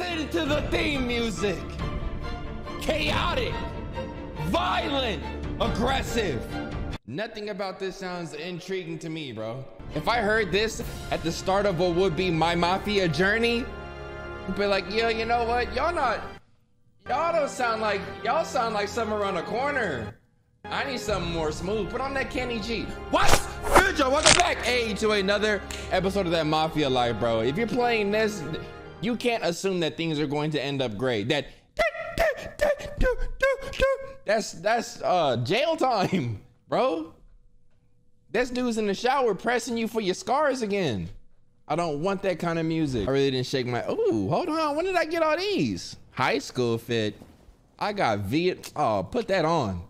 Listen to the theme music. Chaotic, violent, aggressive. Nothing about this sounds intriguing to me, bro. If I heard this at the start of what would be my Mafia journey, I'd be like, yo, you know what? Y'all sound like something around the corner. I need something more smooth. Put on that Kenny G. What's good, y'all? Welcome back, hey, to another episode of that Mafia life, bro. If you're playing this, you can't assume that things are going to end up great. That's jail time, bro. This dude's in the shower pressing you for your scars again. I don't want that kind of music. I really didn't shake my. Ooh, hold on. When did I get all these? High school fit. I got Viet. Oh, put that on.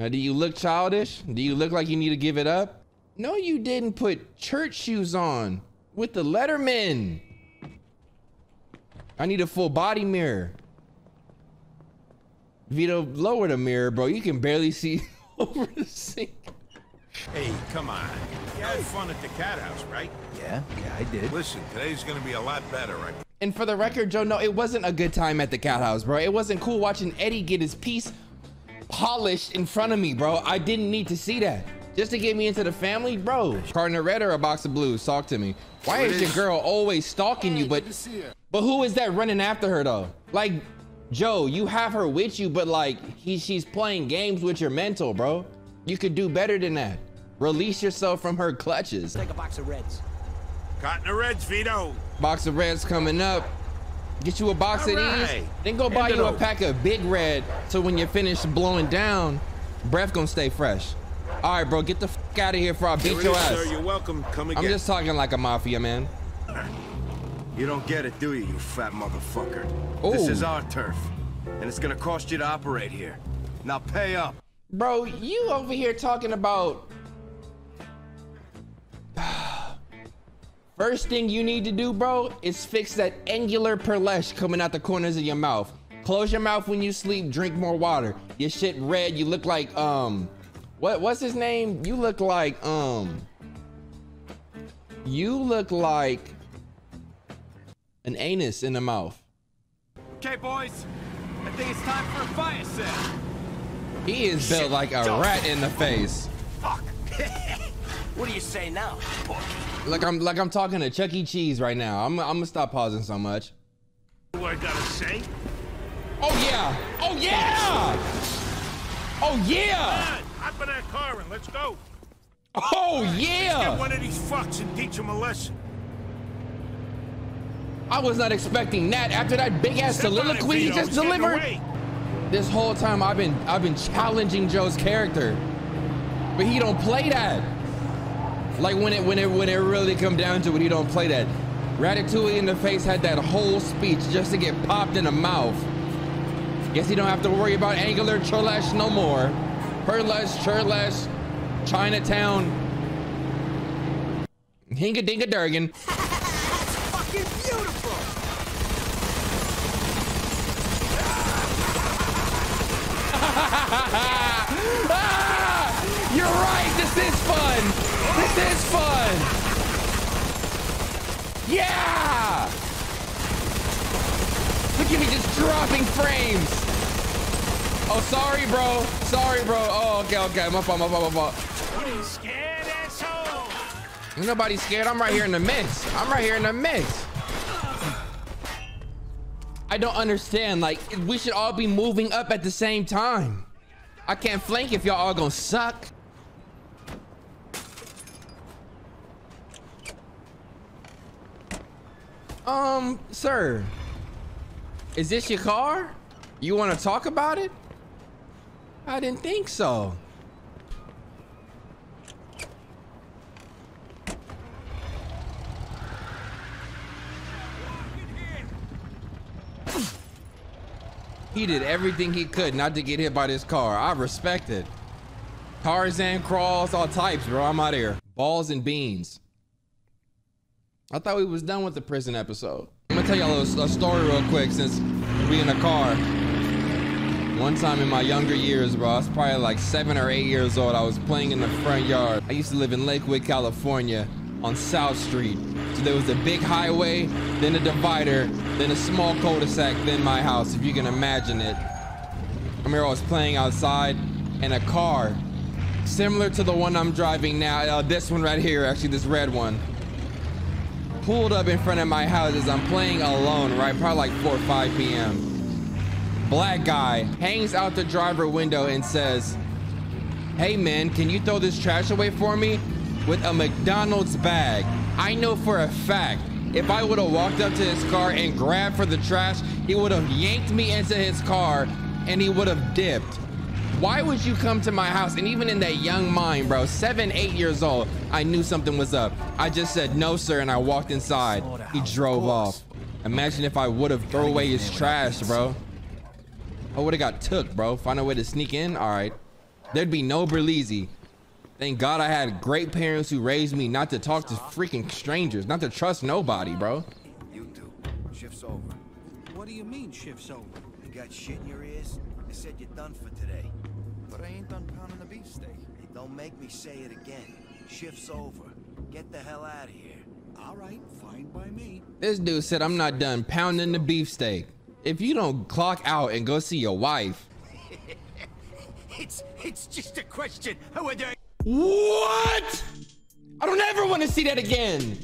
Now, do you look childish? Do you look like you need to give it up? No, you didn't put church shoes on with the Letterman. I need a full body mirror. Vito, lower the mirror, bro. You can barely see over the sink. Hey, come on. You had fun at the cat house, right? Yeah, I did. Listen, today's gonna be a lot better, right? And for the record, Joe, no, it wasn't a good time at the cat house, bro. It wasn't cool watching Eddie get his piece polished in front of me, bro. I didn't need to see that. Just to get me into the family, bro. Cardinal Red or a box of blues? Talk to me. Why is your girl always stalking you, but who is that running after her, though? Like, Joe, you have her with you, but like, she's playing games with your mental, bro. You could do better than that. Release yourself from her clutches. Take a box of Reds. Cotton of Reds, Vito. Box of Reds coming up. Get you a box of these. Then go buy you a pack of Big Red, so when you're finished blowing down, breath gonna stay fresh. All right, bro, get the f out of here before I beat your ass. Sir, you're welcome. Come again. I'm just talking like a mafia man. You don't get it, do you, you fat motherfucker? Ooh. This is our turf, and it's gonna cost you to operate here. Now pay up. Bro, you over here talking about... First thing you need to do, bro, is fix that angular perlesh coming out the corners of your mouth. Close your mouth when you sleep, drink more water. Your shit red, you look like, what's his name? You look like, you look like an anus in the mouth. Okay, boys, I think it's time for a fire set. He is built like a rat in the face. Fuck. What do you say now, Porky? Like I'm talking to Chuck E. Cheese right now. I'm gonna stop pausing so much. What I gotta say? Oh yeah! Oh yeah! Oh yeah! Hop in that car and let's go. Oh yeah! Let's get one of these fucks and teach him a lesson. I was not expecting that after that big ass soliloquy he just delivered. This whole time I've been challenging Joe's character, but he don't play that. Like when it really come down to it, he don't play that. Ratatouille in the face had that whole speech just to get popped in the mouth. Guess he don't have to worry about angular churlash no more. Perlash, churlash, Chinatown. Hinga dinga durgan. That's fucking beautiful. You're right, this is fun. This is fun! Yeah! Look at me just dropping frames! Oh, sorry, bro. Sorry, bro. Oh, okay. My fault. What are you scared, asshole? Ain't nobody scared. I'm right here in the midst. I don't understand. Like, we should all be moving up at the same time. I can't flank if y'all all gonna suck. Sir, is this your car? You want to talk about it? I didn't think so. He did everything he could not to get hit by this car. I respect it. Tarzan crawls, all types, bro. I'm out of here. Balls and beans. I thought we was done with the prison episode. I'm gonna tell y'all a story real quick since we in a car. One time in my younger years, bro, I was probably like 7 or 8 years old. I was playing in the front yard. I used to live in Lakewood, California, on South Street. So there was a big highway, then a divider, then a small cul-de-sac, then my house, if you can imagine it. I remember I was playing outside and a car, similar to the one I'm driving now, this one right here, actually this red one, pulled up in front of my house as I'm playing alone, right? Probably like 4 or 5 p.m. Black guy hangs out the driver window and says, "Hey man, can you throw this trash away for me?" With a McDonald's bag. I know for a fact, if I would have walked up to his car and grabbed for the trash, he would have yanked me into his car and he would have dipped. Why would you come to my house? And even in that young mind, bro, 7, 8 years old, I knew something was up. I just said, "No, sir," and I walked inside. He drove off. Imagine if I would have thrown away his trash, bro. I would have got took, bro. Find a way to sneak in? All right. There'd be no Berleezy. Thank God I had great parents who raised me not to talk to freaking strangers, not to trust nobody, bro. You two, shift's over. What do you mean shift's over? You got shit in your ears? I said you're done for today. But I ain't done pounding the beefsteak. Hey, don't make me say it again. Shift's over. Get the hell out of here. All right, fine by me. This dude said I'm not done pounding the beefsteak. If you don't clock out and go see your wife. It's just a question. What? I don't ever want to see that again.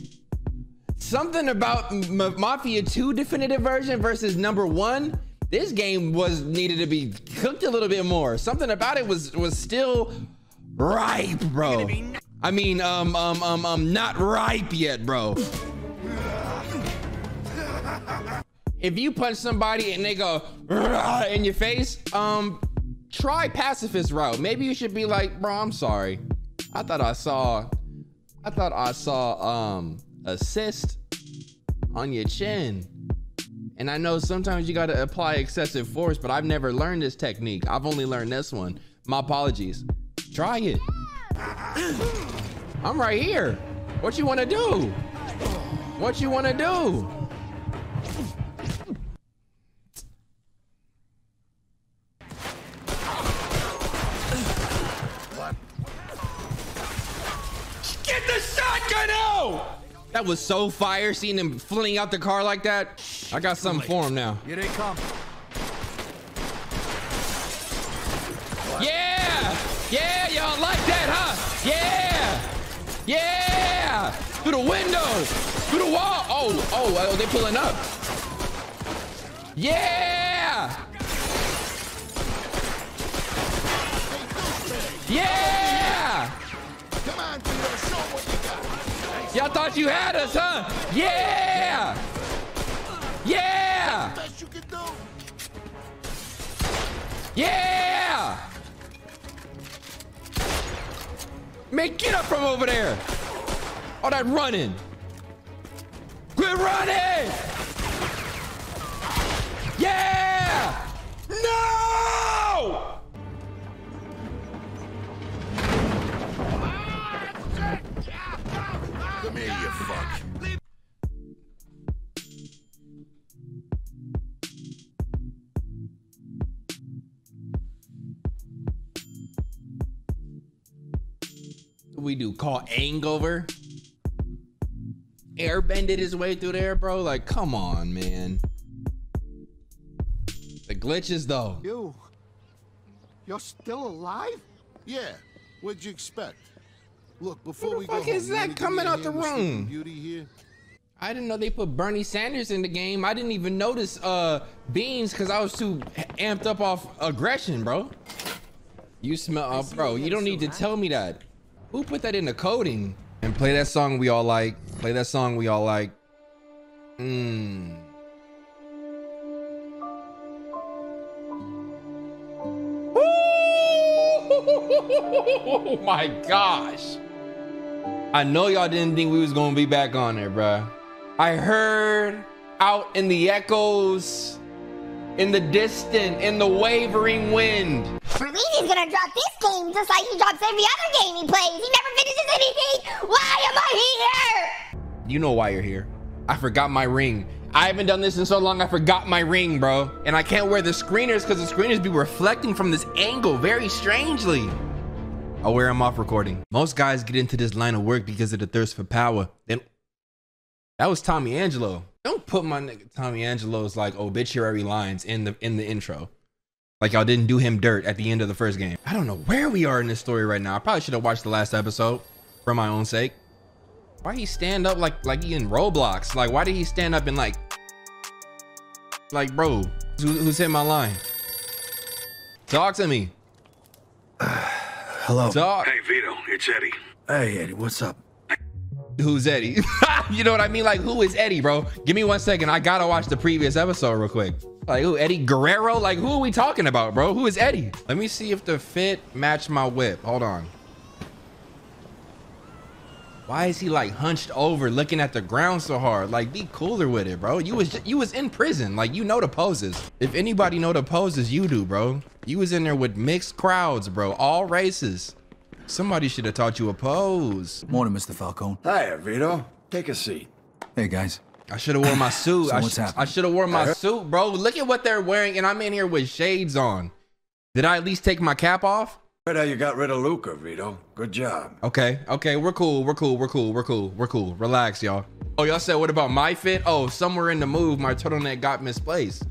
Something about Mafia 2 definitive version versus #1. This game was needed to be cooked a little bit more. Something about it was still ripe, bro. I mean, not ripe yet, bro. If you punch somebody and they go in your face, try pacifist route. Maybe you should be like, "Bro, I'm sorry. I thought I saw a cyst on your chin. And I know sometimes you gotta apply excessive force, but I've never learned this technique. I've only learned this one. My apologies." Try it. I'm right here. What you wanna do? What you wanna do? That was so fire, seeing him flinging out the car like that. I got something for him now. Here they come. Yeah! Yeah, y'all like that, huh? Yeah! Yeah! Through the window! Through the wall! Oh, they pulling up. Yeah! Yeah! Come on, show what you got. Y'all thought you had us, huh? Yeah! Yeah! Yeah! Man, get up from over there! All that running! Quit running! Yeah! No! Come here, you fuck. We do call Angover. Air bended his way through there, bro. Like, come on, man. The glitches, though. You're still alive? Yeah. What'd you expect? Look, before we go, what the fuck is that coming out the room? Beauty here. I didn't know they put Bernie Sanders in the game. I didn't even notice Beans because I was too amped up off aggression, bro. You smell, bro. You don't need to tell me that. Who put that in the coding? And play that song we all like. Play that song we all like. Woo! Oh my gosh. I know y'all didn't think we was gonna be back on there, bruh. I heard out in the echoes, in the distant, in the wavering wind. Berleezy's gonna drop this game just like he drops every other game he plays. He never finishes anything. Why am I here? You know why you're here. I forgot my ring. I haven't done this in so long, I forgot my ring, bro. And I can't wear the screeners because the screeners be reflecting from this angle very strangely. aware I'm off recording. Most guys get into this line of work because of the thirst for power. Then that was Tommy Angelo. Don't put my nigga Tommy Angelo's like obituary lines in the intro. Like y'all didn't do him dirt at the end of the first game. I don't know where we are in this story right now. I probably should have watched the last episode for my own sake. Why he stand up like he in Roblox? Like why did he stand up and like bro, who's hit my line? Talk to me. Hello. Talk. Hey Vito, it's Eddie. Hey Eddie, what's up? Who's Eddie? You know what I mean? Like who is Eddie, bro? Give me 1 second. I gotta watch the previous episode real quick. Like who, Eddie Guerrero? Like who are we talking about, bro? Who is Eddie? Let me see if the fit match my whip. Hold on. Why is he like hunched over looking at the ground so hard? Like be cooler with it, bro. You was in prison. Like you know the poses. If anybody know the poses, you do, bro. You was in there with mixed crowds, bro. All races. Somebody should have taught you a pose. Morning, Mr. Falcone. Hiya, Vito. Take a seat. Hey, guys. I should have worn my suit. So I should have worn my suit, bro. Look at what they're wearing, and I'm in here with shades on. Did I at least take my cap off? Right now you got rid of Luca, Vito. Good job. Okay, okay, we're cool, we're cool, we're cool, we're cool, we're cool. Relax, y'all. Oh, y'all said what about my fit? Oh, somewhere in the move, my turtleneck got misplaced.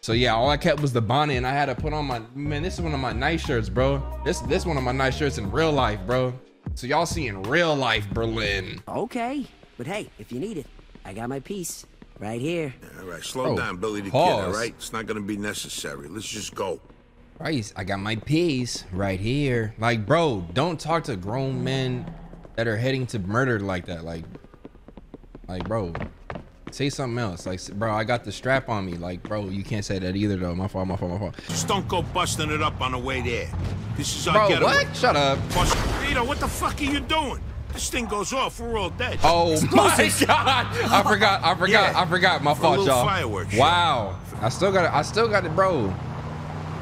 So yeah, all I kept was the bonnet, and I had to put on my, man, this is one of my nice shirts, bro. This one of my nice shirts in real life, bro. So y'all see in real life, Berlin. Okay, but hey, if you need it, I got my piece right here. All right, slow down, Billy the Kid, all right? It's not gonna be necessary. Let's just go. Right, I got my piece right here. Like, bro, don't talk to grown men that are heading to murder like that. Like, bro. Say something else. Like, bro, I got the strap on me. Like, bro, you can't say that either, though. My fault, my fault, my fault. Just don't go busting it up on the way there. This is our getaway. What? Shut up. Vito, what the fuck are you doing? This thing goes off. We're all dead. Oh, my God. I forgot. My fault, y'all. Wow. I still got it, bro.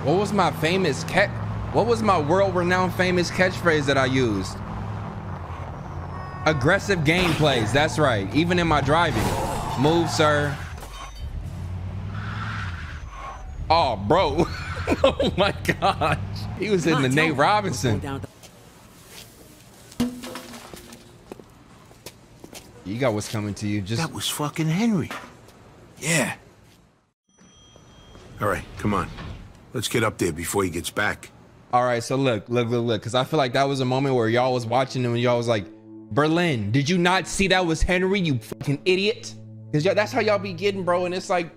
What was my famous catch? What was my world-renowned famous catchphrase that I used? Aggressive gameplays. That's right. Even in my driving. Move, sir. Oh, bro. Oh, my gosh. He was in the Nate Robinson. You got what's coming to you. Just that was fucking Henry. Yeah. All right, come on. Let's get up there before he gets back. All right, so look. Because I feel like that was a moment where y'all was watching him and y'all was like, Berlin, did you not see that was Henry, you fucking idiot? Because that's how y'all be getting, bro. And it's like,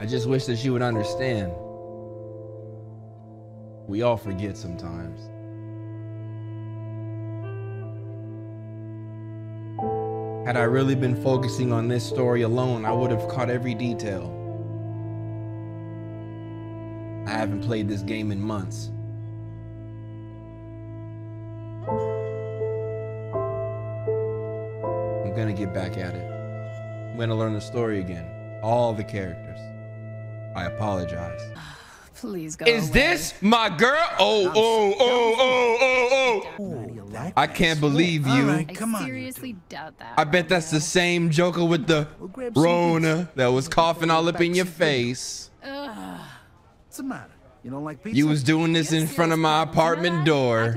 I just wish that you would understand. We all forget sometimes. Had I really been focusing on this story alone, I would have caught every detail. I haven't played this game in months. Gonna get back at it. I'm gonna learn the story again. All the characters. I apologize. Please go. Is away. This my girl? Oh. I can't believe you. Right, come on. I seriously doubt that. I bet that's the same Joker with the Rona that was coughing all up in your face. What's the matter? You don't like pizza? You was doing this in front of my apartment door,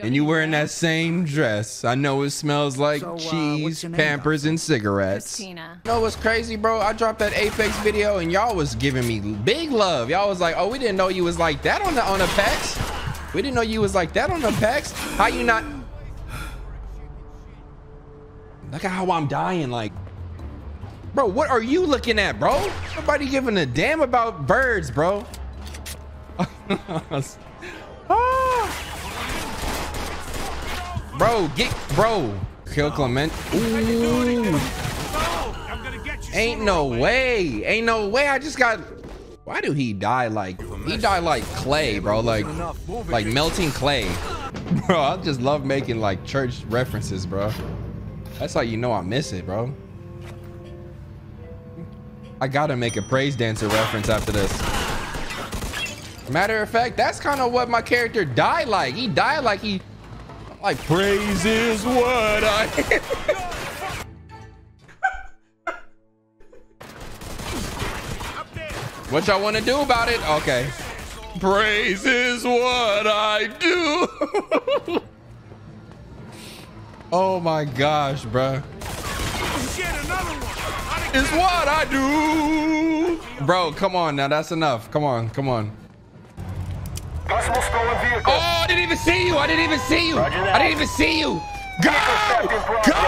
and you wearing that same dress. I know it smells like cheese, Pampers, and cigarettes. Christina. You know what's crazy, bro? I dropped that Apex video, and y'all was giving me big love. Y'all was like, "Oh, we didn't know you was like that on Apex. We didn't know you was like that on Apex. How you not? Look at how I'm dying, like." Bro, what are you looking at, bro? Nobody giving a damn about birds, bro. Ah. Bro, kill Clemente. Ooh. Ain't no way. I just got. Why do he die like? He die like clay, bro. Like melting clay. Bro, I just love making like church references, bro. That's how you know I miss it, bro. I gotta make a praise dancer reference after this. Matter of fact, that's kind of what my character died like. He died like he, like, praise is what I What y'all want to do about it? Okay. Praise is what I do. Oh my gosh, bro. It's what I do. Bro, come on now. That's enough. Come on. Come on. Oh, I didn't even see you. I didn't even see you. I didn't even see you. Go! Go!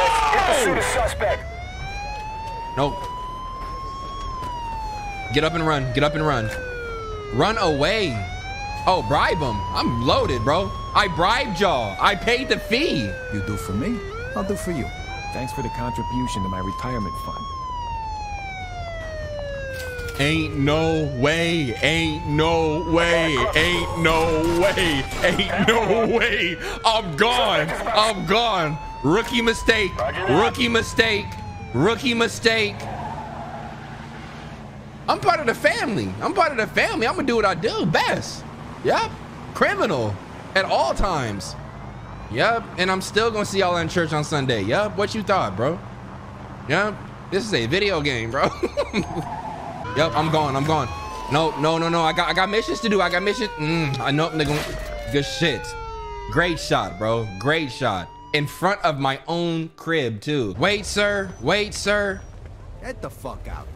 Nope. Get up and run. Get up and run. Run away. Oh, bribe him. I'm loaded, bro. I bribed y'all. I paid the fee. You do for me, I'll do for you. Thanks for the contribution to my retirement fund. Ain't no way. Ain't no way. Ain't no way. Ain't no way. I'm gone. I'm gone. Rookie mistake. Rookie mistake. Rookie mistake. I'm part of the family. I'm part of the family. I'm gonna do what I do best. Yep. Criminal at all times. Yep. And I'm still gonna see y'all in church on Sunday. Yep. What you thought, bro? Yep. This is a video game, bro. Yep. I'm gone. I'm gone. No, no, no, no. I got missions to do. I got missions. I know they're gonna. Good shit. Great shot, bro. Great shot. In front of my own crib too. Wait, sir. Wait, sir. Get the fuck out.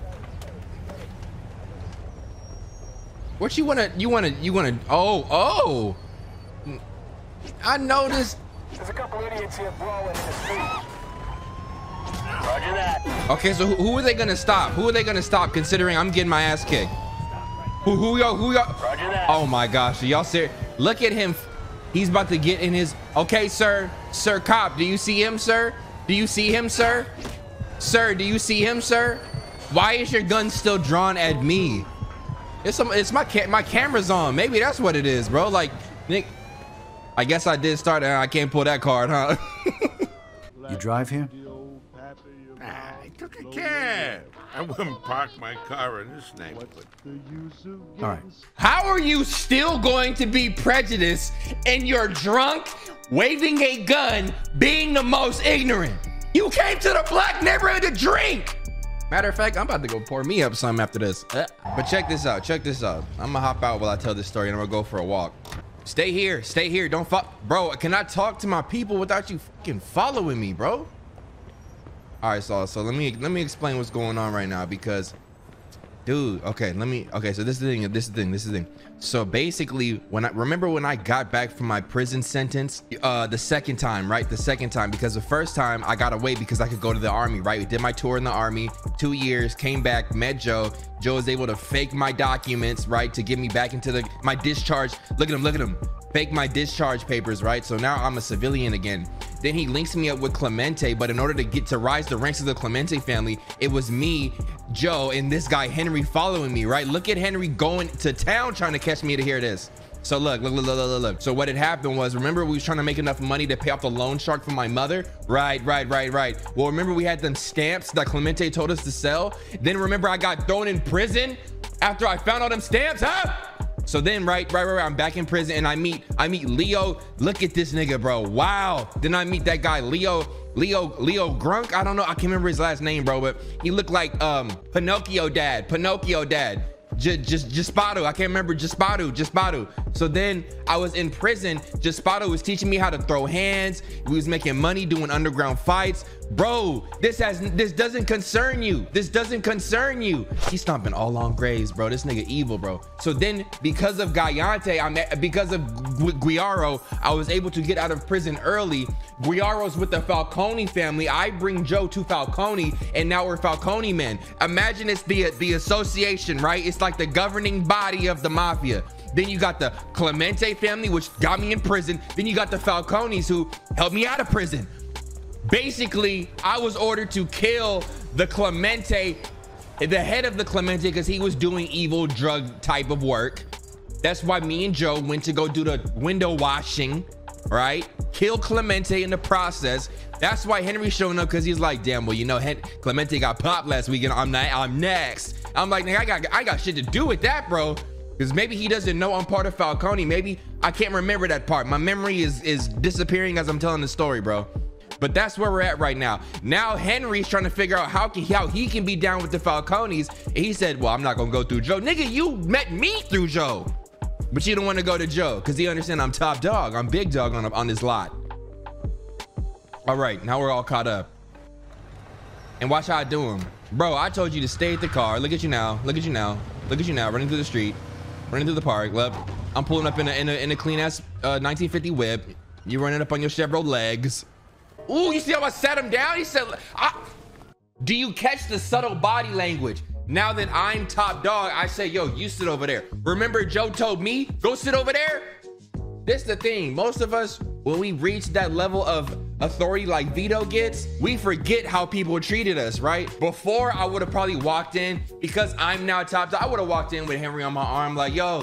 What you wanna, oh, oh. I noticed. There's a couple idiots here brawling in the street. Roger that. Okay, so who are they gonna stop? Who are they gonna stop considering I'm getting my ass kicked? Who y'all? Roger that. Oh my gosh, y'all serious? Look at him. He's about to get in his, okay, sir. Sir cop, do you see him, sir? Do you see him, sir? Sir, do you see him, sir? Why is your gun still drawn at me? It's my camera's on. Maybe that's what it is, bro. Like, Nick, I guess I did start and I can't pull that card, huh? You drive here? I took a cab. I wouldn't park my car in this neighborhood. All right. How are you still going to be prejudiced and you're drunk, waving a gun, being the most ignorant? You came to the black neighborhood to drink. Matter of fact, I'm about to go pour me up some after this. But check this out. Check this out. I'm gonna hop out while I tell this story and I'm gonna go for a walk. Stay here. Stay here. Don't fuck. Bro, can I talk to my people without you fucking following me, bro? All right, so let me explain what's going on right now because, dude, okay, so this is the thing. So basically, when I got back from my prison sentence, the second time, right? The second time, because the first time I got away because I could go to the army, right? We did my tour in the army, 2 years, came back, met Joe. Joe was able to fake my documents, right? To get me back into my discharge. Look at him, Fake my discharge papers, right? So now I'm a civilian again. Then he links me up with Clemente, but in order to get to rise the ranks of the Clemente family, it was me, Joe, and this guy Henry following me, right? Look at Henry going to town trying to catch me to hear this. So look. So what had happened was, remember we was trying to make enough money to pay off the loan shark for my mother? Right. Well, remember we had them stamps that Clemente told us to sell? Then remember I got thrown in prison after I found all them stamps, huh? So then, right, I'm back in prison and I meet Leo. Look at this nigga, bro. Wow. Then I meet that guy, Leo Grunk. I don't know. I can't remember his last name, bro, but he looked like Pinocchio dad. Just Jaspado. I can't remember. Jaspado. So then I was in prison. Jaspado was teaching me how to throw hands. We was making money doing underground fights. Bro, this doesn't concern you. He's stomping all on graves, bro. This nigga evil, bro. So then because of Gallante, because of Guiaro, I was able to get out of prison early. Guiaro's with the Falcone family. I bring Joe to Falcone and now we're Falcone men. Imagine it's the association, right? It's like the governing body of the mafia. Then you got the Clemente family, which got me in prison. Then you got the Falcones who helped me out of prison. Basically, I was ordered to kill the Clemente, the head of the Clemente, because he was doing evil drug type of work. That's why me and Joe went to go do the window washing, right? Kill Clemente in the process. That's why Henry's showing up, because he's like, damn, well, you know, Clemente got popped last weekend. I'm next. I'm like, nigga, I got shit to do with that, bro. Because maybe he doesn't know I'm part of Falcone. Maybe I can't remember that part. My memory is disappearing as I'm telling the story, bro. But that's where we're at right now. Now Henry's trying to figure out how he can be down with the Falcones. And he said, well, I'm not going to go through Joe. Nigga, you met me through Joe. But you don't want to go to Joe because he understand I'm top dog. I'm big dog on this lot. All right, now we're all caught up. And watch how I do him. Bro, I told you to stay at the car. Look at you now. Look at you now. Look at you now. Running through the street. Running through the park. Look, I'm pulling up in a clean-ass 1950 whip. You're running up on your Chevrolet legs. Ooh, you see how I sat him down? He said, do you catch the subtle body language? Now that I'm top dog, I say, yo, you sit over there. Remember Joe told me, go sit over there? This is the thing. Most of us, when we reach that level of authority like Vito gets, we forget how people treated us, right? Before, I would have probably walked in, because I'm now top dog, I would have walked in with Henry on my arm like, yo,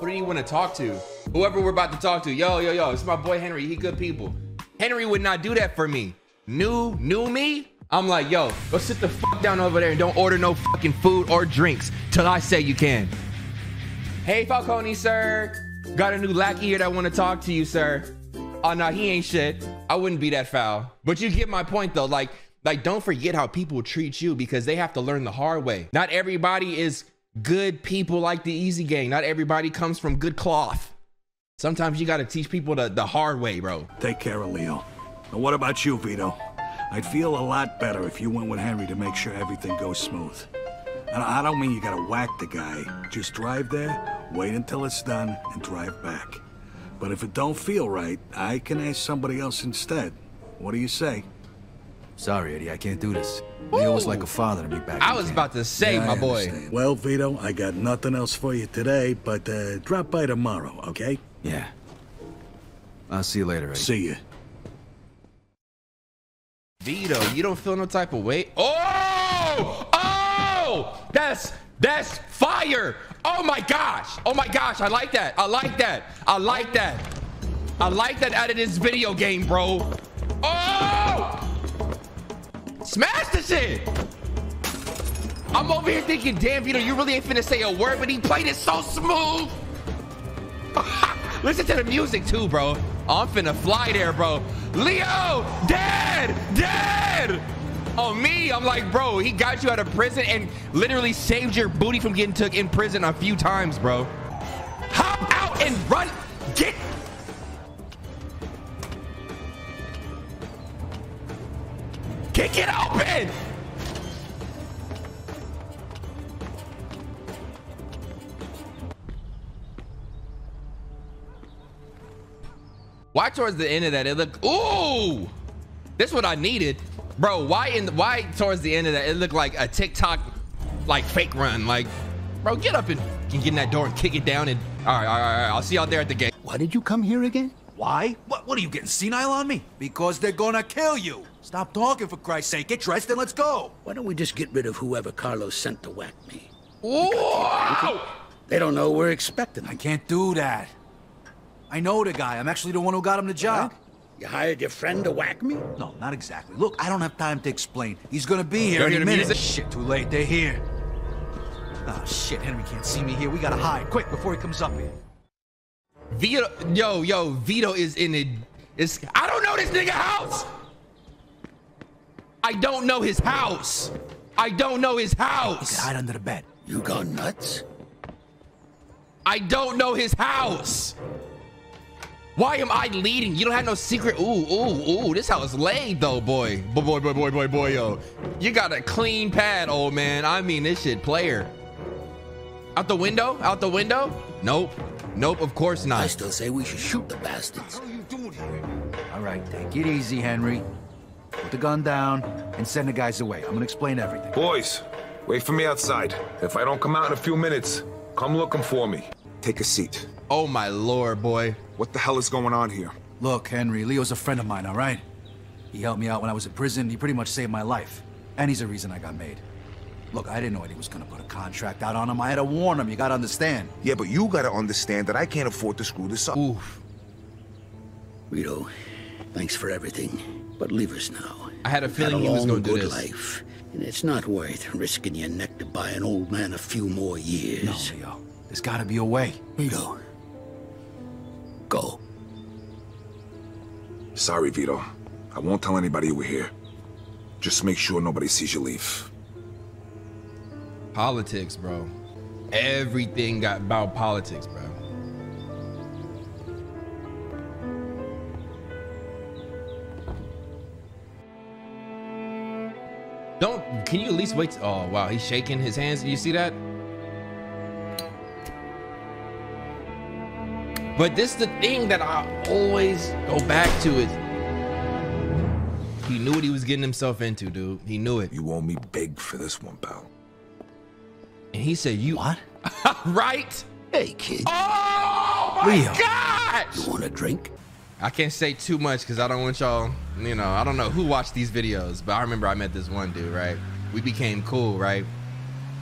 who do you want to talk to? Whoever we're about to talk to, yo, it's my boy Henry, he good people. Henry would not do that for me. Knew me? I'm like, yo, go sit the fuck down over there and don't order no fucking food or drinks till I say you can. Hey, Falcone, sir. Got a new lackey here that want to talk to you, sir. Oh, no, he ain't shit. I wouldn't be that foul. But you get my point, though. Like, don't forget how people treat you, because they have to learn the hard way. Not everybody is good people like the Easy Gang. Not everybody comes from good cloth. Sometimes you got to teach people the hard way, bro. Take care of Leo. Now, what about you, Vito? I'd feel a lot better if you went with Henry to make sure everything goes smooth. And I don't mean you gotta whack the guy. Just drive there, wait until it's done, and drive back. But if it don't feel right, I can ask somebody else instead. What do you say? Sorry, Eddie, I can't do this. Leo was like a father to me back in camp. About to say, yeah, my boy. Understand. Well, Vito, I got nothing else for you today, but drop by tomorrow, okay? Yeah. I'll see you later, Eddie. See ya. Vito, you don't feel no type of way? Oh! That's fire! Oh my gosh! Oh my gosh, I like that! I like that! I like that! I like that out of this video game, bro! Oh! Smash the shit! I'm over here thinking, damn, Vito, you really ain't finna say a word, but he played it so smooth! Listen to the music too, bro. I'm finna fly there, bro. Leo, dead. On me, I'm like, bro, he got you out of prison and literally saved your booty from getting took in prison a few times, bro. Hop out and run, get. Kick it open. Why towards the end of that it looked, ooh, this is what I needed, bro. Why towards the end of that it looked like a TikTok, like fake run, like, bro, get up and get in that door and kick it down and all right. I'll see y'all there at the gate. Why did you come here again? Why? What are you getting senile on me? Because they're gonna kill you. Stop talking, for Christ's sake. Get dressed and let's go. Why don't we just get rid of whoever Carlos sent to whack me? Ooh! They don't know we're expecting them. I can't do that. I know the guy. I'm actually the one who got him the job. What? You hired your friend to whack me? No, not exactly. Look, I don't have time to explain. He's gonna be here in a minute. Shit, too late. They're here. Ah, shit. Henry can't see me here. We gotta hide. Quick, before he comes up here. Vito. Yo, Vito is in it. I don't know this nigga house. I don't know his house. I don't know his house. He can hide under the bed. You gone nuts? I don't know his house. Why am I leading? You don't have no secret. Ooh. This house laid though, boy. Boy, yo. You got a clean pad, old man. I mean, this shit player. Out the window? Out the window? Nope, of course not. I still say we should shoot the bastards. What are you doing here? All right, take it easy, Henry. Put the gun down and send the guys away. I'm gonna explain everything. Boys, wait for me outside. If I don't come out in a few minutes, come looking for me. Take a seat. Oh my lord, boy. What the hell is going on here? Look, Henry, Leo's a friend of mine, all right? He helped me out when I was in prison. He pretty much saved my life. And he's the reason I got made. Look, I didn't know Eddie was gonna put a contract out on him. I had to warn him, you gotta understand. Yeah, but you gotta understand that I can't afford to screw this up. Oof. Vito, thanks for everything, but leave us now. I had a feeling he was gonna do this. Life, and it's not worth risking your neck to buy an old man a few more years. No, Leo, there's gotta be a way. Vito. Go. Sorry, Vito. I won't tell anybody you were here. Just make sure nobody sees you leave. Politics, bro. Everything got about politics, bro. Don't, can you at least wait? Oh, wow, he's shaking his hands. You see that? But this is the thing that I always go back to is he knew what he was getting himself into, dude. He knew it. You owe me big for this one, pal. And he said, you what? Right? Hey, kid. Oh, my Leo. Gosh! You want a drink? I can't say too much because I don't want y'all, you know, I don't know who watched these videos, but I remember I met this one dude, right? We became cool, right?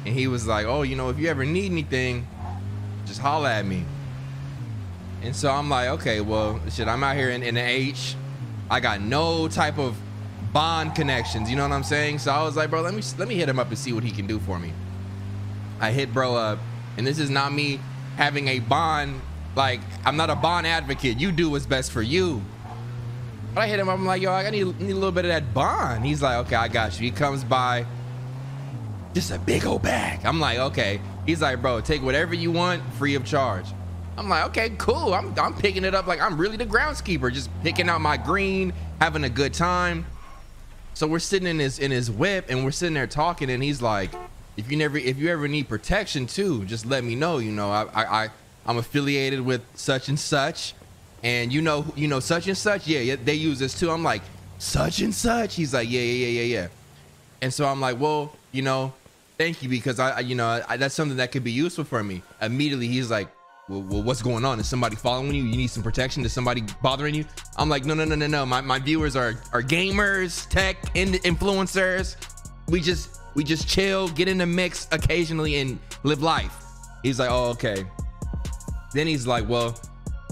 And he was like, oh, you know, if you ever need anything, just holler at me. And so I'm like, okay, well, shit, I'm out here in the H. I got no type of bond connections, you know what I'm saying? So I was like, bro, let me hit him up and see what he can do for me. I hit bro up, and this is not me having a bond. Like, I'm not a bond advocate. You do what's best for you. But I hit him up. I'm like, yo, I need a little bit of that bond. He's like, okay, I got you. He comes by. Just a big old bag. I'm like, okay. He's like, bro, take whatever you want free of charge. I'm like, okay, cool. I'm picking it up like I'm really the groundskeeper. Just picking out my green, having a good time. So we're sitting in his whip, and we're sitting there talking, and he's like, if you ever need protection too, just let me know. You know, I'm affiliated with such and such, and you know such and such. Yeah, they use this too. I'm like, such and such. He's like, yeah. And so I'm like, well, you know, thank you, because I that's something that could be useful for me. Immediately he's like, well, what's going on? Is somebody following you? You need some protection? Is somebody bothering you? I'm like, no. My viewers are gamers, tech influencers. We just chill, get in the mix occasionally, and live life. He's like, oh, okay. Then he's like, well,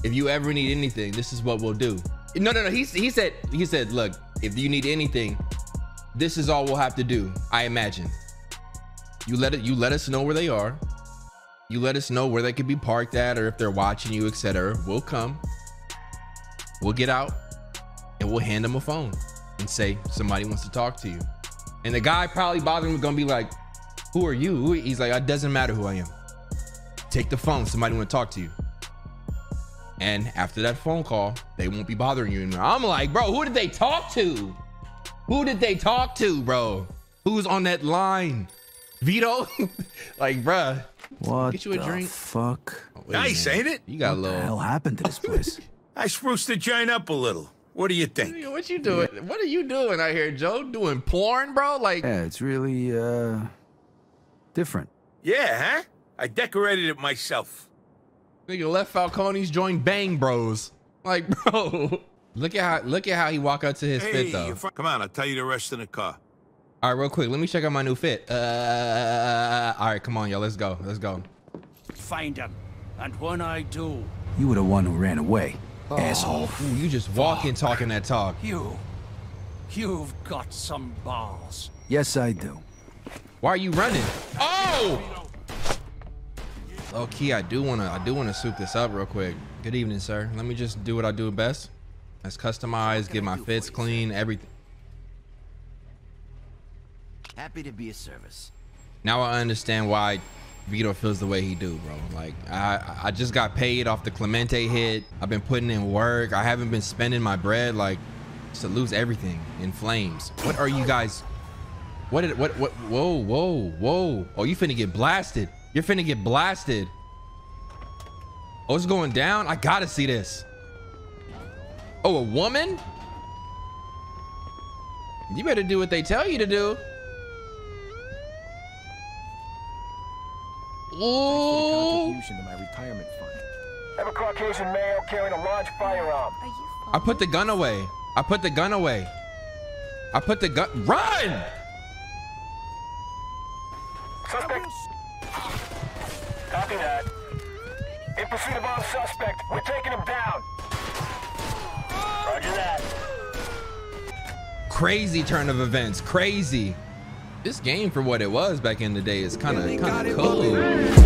if you ever need anything, this is what we'll do. No. He said, look, if you need anything, this is all we'll have to do. I imagine you let us know where they are. You let us know where they could be parked at, or if they're watching you, etc. We'll come. We'll get out, and we'll hand them a phone and say somebody wants to talk to you. And the guy probably bothering him is gonna be like, who are you? He's like, it doesn't matter who I am. Take the phone. Somebody want to talk to you. And after that phone call, they won't be bothering you anymore. I'm like, bro, who did they talk to? Who did they talk to, bro? Who's on that line? Vito? Like, bruh. What get you a drink. Fuck? Oh, nice, ain't it? You got a little. What the hell happened to this place? I spruced the joint up a little. What do you think? What you doing? Yeah. What are you doing out here, Joe? Doing porn, bro? Like, yeah, it's really different. Yeah, huh? I decorated it myself. Nigga left Falcone's, joined Bang Bros. Like, bro, look at how he walk up to his fit though. Come on, I'll tell you the rest in the car. All right, real quick, let me check out my new fit. All right, come on, y'all, let's go. Find him, and when I do, you were the one who ran away, asshole. Ooh, you just walk in talking that talk. You've got some balls. Yes, I do. Why are you running? Oh! Low key, I do wanna soup this up real quick. Good evening, sir. Let me just do what I do best. Let's customize, get my fits clean, everything. Happy to be a service. Now I understand why Vito feels the way he do, bro. Like, I just got paid off the Clemente hit. I've been putting in work. I haven't been spending my bread. Like, to lose everything in flames. What are you guys? What? Whoa. Oh, you finna get blasted. You're finna get blasted. Oh, it's going down? I gotta see this. Oh, a woman? You better do what they tell you to do. Ooh. I have a Caucasian male carrying a large firearm. I put the gun away. Run! Suspect. Copy that. In pursuit of our suspect, we're taking him down. Roger that. Crazy turn of events. Crazy. This game, for what it was back in the day, is kind of cool.